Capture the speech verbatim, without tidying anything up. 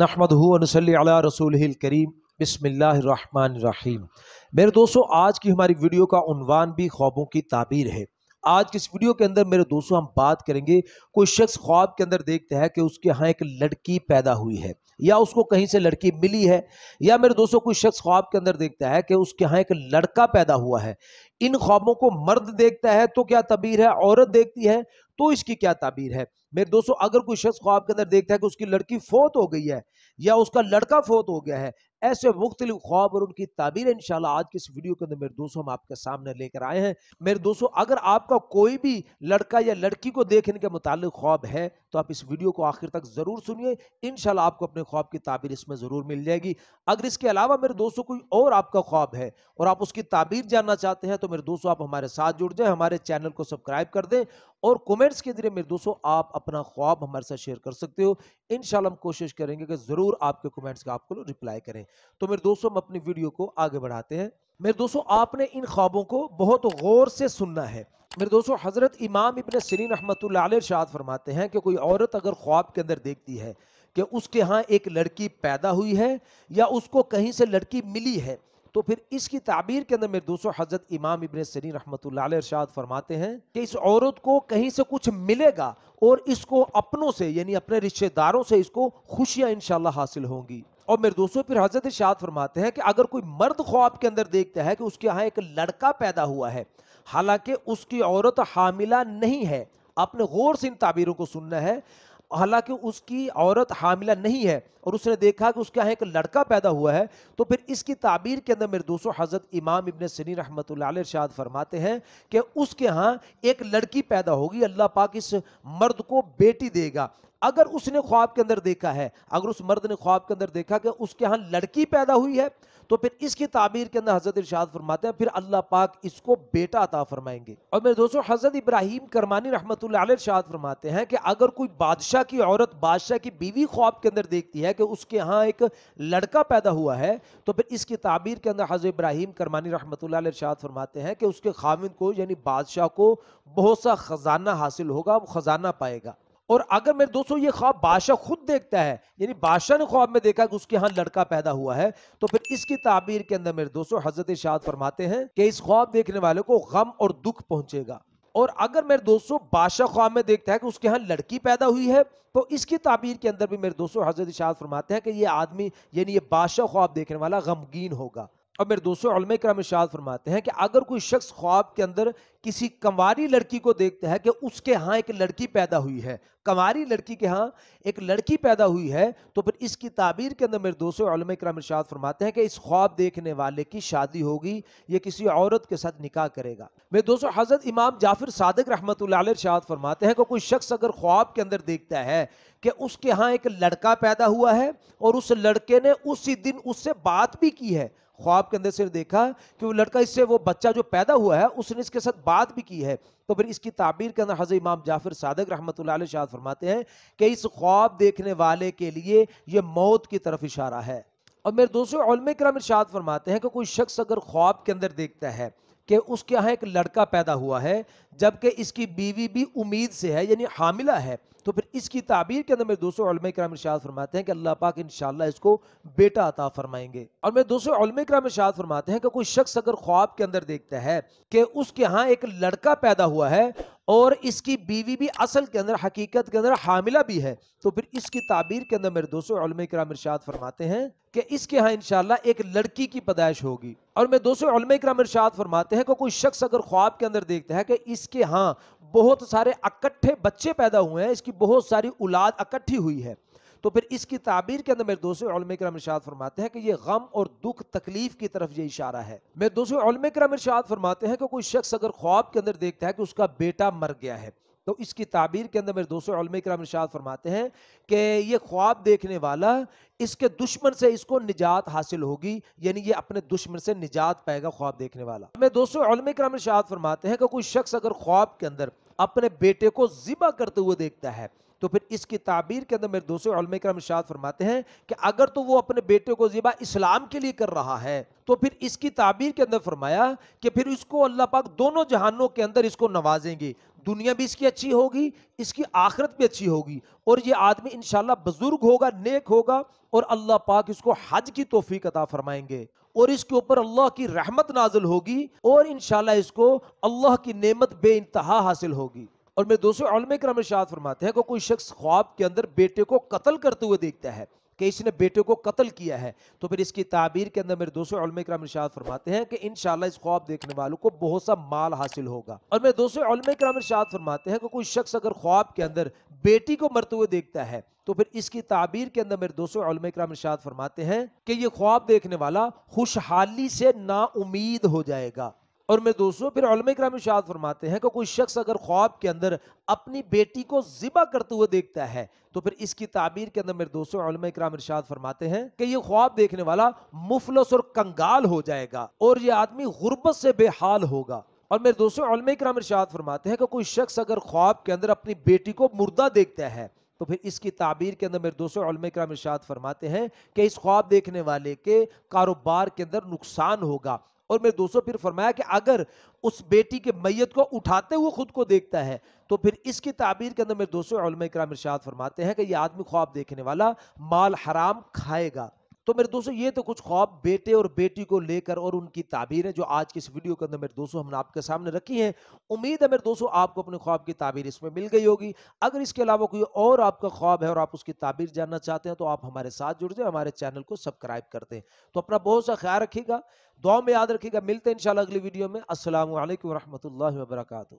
नहमदुहु वनुसल्ली अला रसूलिहिल करीम। बिस्मिल्लाहिर्रहमानिर्रहीम। मेरे दोस्तों, आज की हमारी वीडियो का उन्वान भी ख्वाबों की ताबीर है। आज की इस वीडियो के अंदर मेरे दोस्तों हम बात करेंगे, कोई शख्स ख्वाब के अंदर देखता है कि उसके यहाँ एक लड़की पैदा हुई है या उसको कहीं से लड़की मिली है, या मेरे दोस्तों कोई शख्स ख्वाब के अंदर देखता है कि उसके यहाँ एक लड़का पैदा हुआ है। इन ख्वाबों को मर्द देखता है तो क्या ताबीर है, औरत देखती है तो इसकी क्या ताबीर है। मेरे दोस्तों, अगर कोई शख्स ख्वाब के अंदर देखता है कि उसकी लड़की फोत हो गई है या उसका लड़का फोत हो गया है, ऐसे मुख्तलिफ ख्वाब और उनकी ताबीर इंशाल्लाह आज के इस वीडियो के अंदर मेरे दोस्तों हम आपके सामने लेकर आए हैं। मेरे दोस्तों, अगर आपका कोई भी लड़का या लड़की को देखने के मुतालिक ख्वाब है तो आप इस वीडियो को आखिर तक ज़रूर सुनिए, इंशाल्लाह आपको अपने ख्वाब की ताबीर इसमें ज़रूर मिल जाएगी। अगर इसके अलावा मेरे दोस्तों कोई और आपका ख्वाब है और आप उसकी ताबीर जानना चाहते हैं तो मेरे दोस्तों आप हमारे साथ जुड़ जाएं, हमारे चैनल को सब्सक्राइब कर दें और कमेंट्स के जरिए मेरे दोस्तों आप अपना ख्वाब हमारे साथ शेयर कर सकते हो। इंशाल्लाह हम कोशिश करेंगे कि ज़रूर आपके कमेंट्स का आपको रिप्लाई करें। तो मेरे दोस्तों हम अपनी वीडियो को आगे बढ़ाते हैं। मेरे दोस्तों, आपने इन ख्वाबों को बहुत गौर से सुनना है। मेरे दोस्तों, हज़रत इमाम इब्न सिरीन रहमतुल्लाह अलैह इरशाद फरमाते हैं कि कोई औरत अगर ख्वाब के अंदर देखती है कि उसके यहाँ एक लड़की पैदा हुई है या उसको कहीं से लड़की मिली है, तो फिर इसकी ताबीर के अंदर मेरे दोस्तों हज़रत इमाम इब्न सिरीन रहमतुल्लाह अलैह इरशाद फरमाते हैं कि इस औरत को कहीं से कुछ मिलेगा और इसको अपनों से यानी अपने रिश्तेदारों से इसको खुशियाँ इंशाल्लाह हासिल होंगी। और मेरे दोस्तों फिर हज़रत इरशाद फरमाते हैं कि अगर कोई मर्द ख्वाब के अंदर देखता है कि उसके यहाँ एक लड़का पैदा हुआ है, हालांकि उसकी औरत हामिला नहीं है, आपने गौर से इन ताबीरों को सुनना है, हालांकि उसकी औरत हामिला नहीं है और उसने देखा कि उसके यहाँ एक लड़का पैदा हुआ है, तो फिर इसकी ताबीर के अंदर मेरे दोस्तों हज़रत इमाम इब्न सिरीन रहमतुल्लाह अलैह इरशाद फरमाते हैं कि उसके यहाँ एक लड़की पैदा होगी, अल्लाह पाक इस मर्द को बेटी देगा। अगर उसने ख्वाब के अंदर देखा है, अगर उस मर्द ने ख्वाब के अंदर देखा कि उसके यहाँ लड़की पैदा हुई है, तो फिर इसकी ताबीर के अंदर हज़रत इरशाद फरमाते हैं फिर अल्लाह पाक इसको बेटा अता फरमाएंगे। और मेरे दोस्तों हज़रत इब्राहीम करमानी रहमतुल्लाह अलैह इरशाद फरमाते हैं कि अगर कोई बादशाह की औरत, बादशाह की बीवी ख्वाब के अंदर देखती है कि उसके यहाँ एक लड़का पैदा हुआ है, तो फिर इसकी ताबीर के अंदर हज़रत इब्राहीम करमानी रहमतुल्लाह अलैह इरशाद फरमाते हैं कि उसके खाविंद को यानी बादशाह को बहुत सा खजाना हासिल होगा, वो खजाना पाएगा। और अगर मेरे दोस्तों ये ख्वाब बादशाह खुद देखता है, यानी बादशाह ने ख्वाब में देखा कि उसके यहाँ लड़का पैदा हुआ है, तो फिर इसकी ताबीर के अंदर मेरे दोस्तों हज़रत इरशाद फरमाते हैं कि इस ख्वाब देखने वाले को गम और दुख पहुंचेगा। और अगर मेरे दोस्तों बादशाह ख्वाब में देखता है कि उसके यहाँ लड़की पैदा हुई है, तो इसकी ताबीर के अंदर भी मेरे दोस्तों हज़रत इरशाद फरमाते हैं कि ये आदमी यानी ये बादशाह ख्वाब देखने वाला गमगीन होगा। और मेरे दोस्तों उलमा इकराम इरशाद फरमाते हैं कि अगर कोई शख्स ख्वाब के अंदर किसी कंवारी लड़की को देखता है कि उसके यहाँ एक लड़की पैदा हुई है, कंवारी लड़की के यहाँ एक लड़की पैदा हुई है, तो फिर इसकी ताबीर के अंदर मेरे दोस्तों उलमा इकराम इरशाद फरमाते हैं कि इस ख्वाब देखने वाले की शादी होगी, ये किसी औरत के साथ निकाह करेगा। मेरे दोस्तों हज़रत इमाम जाफ़िर सादिक रहमतुल्लाह अलैह इरशाद फरमाते हैं कि कोई शख्स अगर ख्वाब के अंदर देखता है कि उसके यहाँ एक लड़का पैदा हुआ है और उस लड़के ने उसी दिन उससे बात भी की है, ख्वाब के अंदर से देखा कि वो लड़का इससे वो बच्चा जो पैदा हुआ है उसने इसके साथ बात भी की है, तो फिर इसकी ताबीर के अंदर हज़रत इमाम जाफ़िर सादिक रहमतुल्लाह अलैह इरशाद फरमाते हैं कि इस ख्वाब देखने वाले के लिए ये मौत की तरफ इशारा है। और मेरे दोस्तों उलमा इकराम इरशाद फरमाते हैं कि कोई शख्स अगर ख्वाब के अंदर देखता है कि उसके यहाँ एक लड़का पैदा हुआ है जबकि इसकी बीवी भी उम्मीद से है यानी हामिला है, तो फिर इसकी ताबीर के अंदर मेरे दोस्तों उलमा इकराम इरशाद फरमाते हैं कि अल्लाह पाक इंशाल्लाह इसको बेटा अता फरमाएंगे। और मेरे दोस्तों उलमा इकराम इरशाद फरमाते हैं कि कोई शख्स अगर ख्वाब के अंदर देखता है कि उसके यहाँ एक लड़का पैदा हुआ है और इसकी बीवी भी असल के अंदर, हकीकत के अंदर हामिला भी है, तो फिर इसकी ताबीर के अंदर मेरे दोस्तों उलमा इकराम इरशाद फरमाते हैं कि इसके यहाँ इंशाल्लाह एक लड़की की पैदाइश होगी। और मेरे दोस्तों उलमा इकराम इरशाद फरमाते हैं कि कोई शख्स अगर ख्वाब के अंदर देखता है कि इसके यहाँ बहुत सारे इकट्ठे बच्चे पैदा हुए हैं, इसकी बहुत सारी औलाद इकट्ठी हुई है, तो फिर इसकी ताबीर के अंदर मेरे दोस्तों उलमा इकराम इरशाद फरमाते हैं कि ये गम और दुख तकलीफ की तरफ ये इशारा है। मेरे दोस्तों उलमा इकराम इरशाद फरमाते हैं कि कोई शख्स अगर ख्वाब के अंदर देखता है कि उसका बेटा मर गया है, तो इसकी ताबीर के अंदर मेरे दोस्तों उलमा इकराम इरशाद फरमाते हैं कि ये ख्वाब देखने वाला इसके दुश्मन से इसको निजात हासिल होगी, यानी ये अपने दुश्मन से निजात पाएगा ख्वाब देखने वाला। मेरे दोस्तों उलमा इकराम इरशाद फरमाते हैं कि कोई शख्स अगर ख्वाब के अंदर अपने बेटे को ज़िबा करते हुए देखता है तो फिर इसकी ताबीर के अंदर मेरे दूसरे उलमा करम इरशाद फरमाते हैं कि अगर तो वो अपने बेटे को ज़िबा इस्लाम के लिए कर रहा है तो फिर इसकी ताबीर के अंदर फरमाया कि फिर इसको अल्लाह पाक दोनों जहानों के अंदर इसको नवाजेंगे, दुनिया भी इसकी अच्छी होगी, इसकी आखिरत भी अच्छी होगी और ये आदमी इंशाल्लाह बुजुर्ग होगा, नेक होगा और अल्लाह पाक इसको हज की तौफीक अता फरमाएंगे और इसके ऊपर अल्लाह की रहमत नाजिल होगी और इंशाल्लाह इसको अल्लाह की नेमत बेइंतहा हासिल होगी। और मेरे दोस्तों उलमा किराम इरशाद फरमाते हैं कि कोई शख्स ख्वाब के अंदर बेटे को कत्ल करते हुए देखता है कि इसने बेटे को कत्ल किया है तो फिर इसकी ताबीर के अंदर मेरे दोस्तों उलमा किराम इरशाद फरमाते हैं कि इंशाल्लाह इस ख्वाब देखने वालों को बहुत सा माल हासिल होगा। और मेरे दोस्तों उलमा किराम इरशाद फरमाते हैं कि कोई शख्स अगर ख्वाब के अंदर बेटी को मरते हुए देखता है तो फिर इसकी ताबीर के अंदर मेरे दोस्तों उलमा किराम इरशाद फरमाते हैं कि ये ख्वाब देखने वाला खुशहाली से नाउमीद हो जाएगा। और मेरे दोस्तों फिर उलमा किराम इरशाद फरमाते हैं कि कोई शख्स अगर ख्वाब के अंदर अपनी बेटी को ज़िबा करते हुए देखता है तो फिर इसकी ताबीर के अंदर मेरे दोस्तों उलमा किराम इरशाद फरमाते हैं कि ये ख्वाब देखने वाला मुफलस और कंगाल हो जाएगा और ये आदमी गुर्बत से बेहाल होगा। और मेरे दोस्तों उलमा किराम इरशाद फरमाते हैं कि कोई शख्स अगर ख्वाब के अंदर अपनी बेटी को मुर्दा देखता है तो फिर इसकी ताबीर के अंदर मेरे दोस्तों उलमा किराम इरशाद फरमाते हैं कि इस ख्वाब देखने वाले के कारोबार के अंदर नुकसान होगा। और मेरे दोस्तों फिर फरमाया कि अगर उस बेटी के मैयत को उठाते हुए खुद को देखता है तो फिर इसकी ताबीर के अंदर मेरे दोस्तों उलमा किराम इरशाद फरमाते हैं कि यह आदमी ख्वाब देखने वाला माल हराम खाएगा। तो मेरे दोस्तों ये तो कुछ ख्वाब बेटे और बेटी को लेकर और उनकी ताबीरें जो आज की इस वीडियो के अंदर मेरे दोस्तों हमने आपके सामने रखी हैं। उम्मीद है मेरे दोस्तों आपको अपने ख्वाब की ताबीर इसमें मिल गई होगी। अगर इसके अलावा कोई और आपका ख्वाब है और आप उसकी ताबीर जानना चाहते हैं तो आप हमारे साथ जुड़ जाए, हमारे चैनल को सब्सक्राइब कर दें। तो अपना बहुत सा ख्याल रखिएगा, दुआ में याद रखिएगा। मिलते हैं इंशाल्लाह अगली वीडियो में। अस्सलामु अलैकुम व रहमतुल्लाहि व बरकातहू।